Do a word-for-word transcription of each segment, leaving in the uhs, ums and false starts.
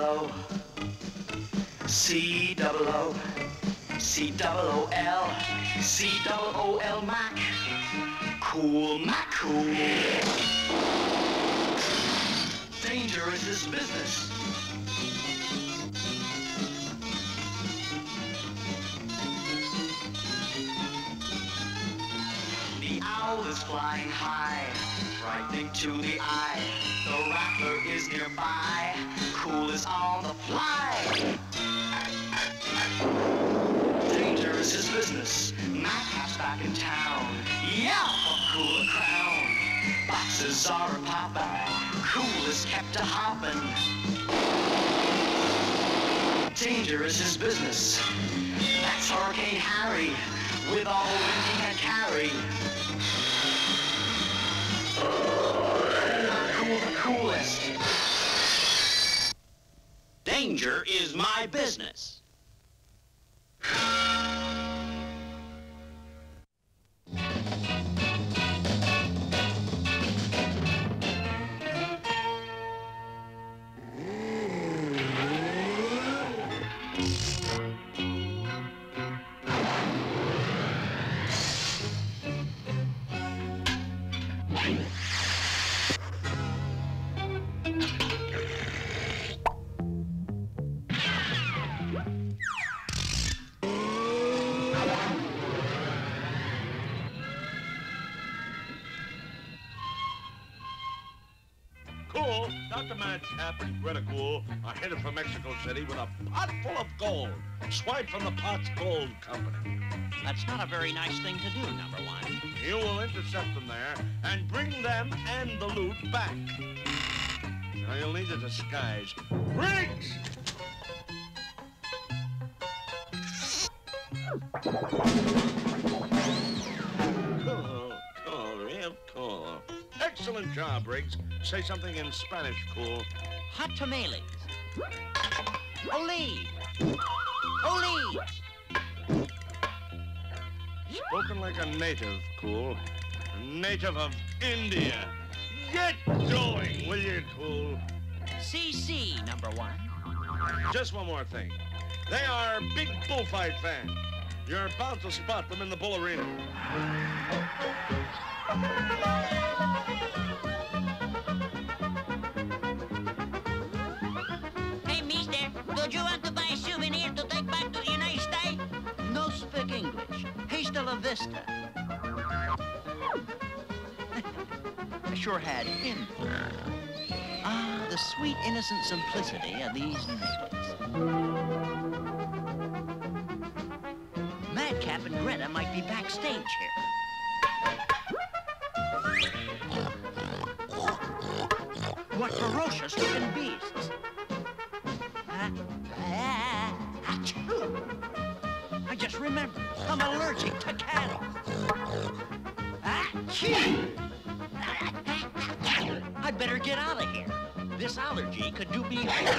double O, C double O, C double O L, C double O L Mac, Cool McCool. Danger is this business. The owl is flying high, frightening to the eye. The rattler is nearby, Cool is on the fly. Danger is his business, Madcap's back in town. Yeah, for Cool a crown. Boxes are a poppin', Cool is kept a hoppin'. Danger is his business, that's Hurricane Harry, with all the wind he can carry. Cool the coolest. Danger is my business. Cool, Doctor Madcap and Greta Ghoul are headed for Mexico City with a pot full of gold, swiped from the Potts Gold Company. That's not a very nice thing to do, number one. You will intercept them there and bring them and the loot back. Now you'll need a disguise. Briggs! Cool, cool, real cool. Excellent job, Briggs. Say something in Spanish, Cool. Hot tamales. Ole! Ole! Spoken like a native, Cool. A native of India. Get going, will you, Cool? C C, number one. Just one more thing. They are big bullfight fans. You're about to spot them in the bull arena. Hey, mister, do you want to buy a souvenir to take back to the United States? No speak English. Hasta la vista. I sure had influence. Ah, the sweet, innocent simplicity of these natives. Madcap and Greta might be backstage here. What ferocious looking beasts. Uh, uh, I just remembered, I'm allergic to cattle. I'd better get out of here. This allergy could do me harm.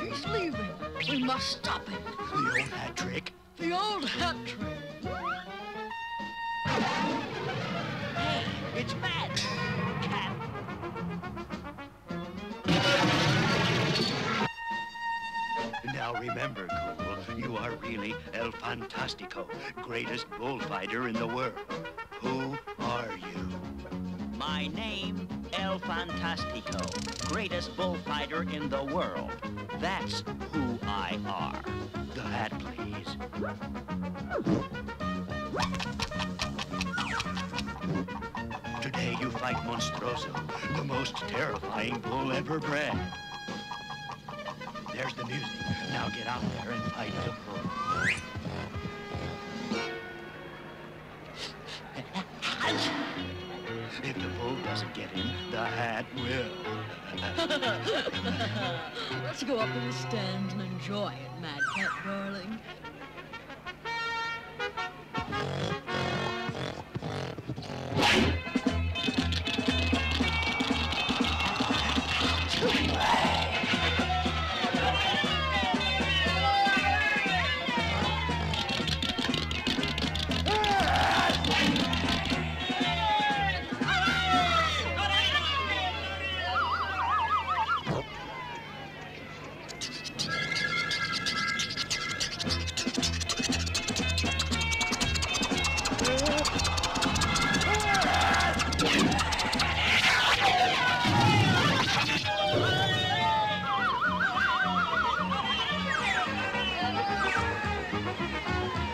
He's leaving. We must stop him. The old hat trick. The old hat trick. Hey, it's Madcap. Now remember, Cool, you are really El Fantastico, greatest bullfighter in the world. Who are you? My name, El Fantastico, greatest bullfighter in the world. That's who I are. The hat, please. Today you fight Monstroso, the most terrifying bull ever bred. There's the music. Now get out there and fight the bull. If the bull doesn't get in, the hat will. Let's go up to the stands and enjoy it, Madcap, darling.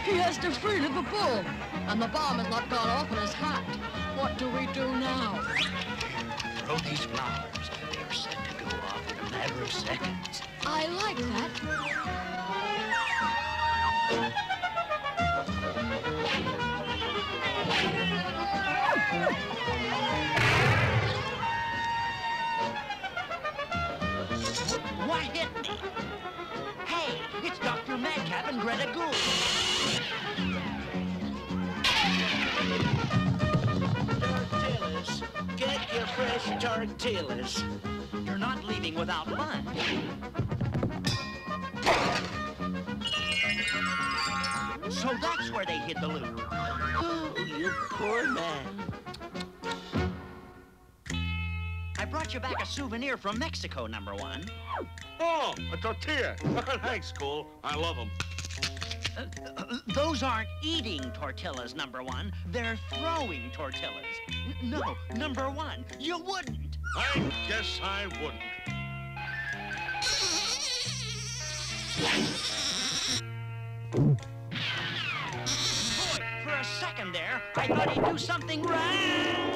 He has to free the bull, and the bomb has not gone off in his hat. What do we do now? Throw these flowers. They are set to go off in a matter of seconds. I like that. Why hit me? Hey, it's Doctor Madcap and Greta Ghoul. Tortillas. Get your fresh tortillas. You're not leaving without lunch. So that's where they hid the loot. Oh, you poor man. I brought you back a souvenir from Mexico, number one. Oh, a tortilla. Thanks, Cool. I love them. Uh, uh, those aren't eating tortillas, number one. They're throwing tortillas. N no, number one, you wouldn't. I guess I wouldn't. Boy, for a second there, I thought he'd do something right.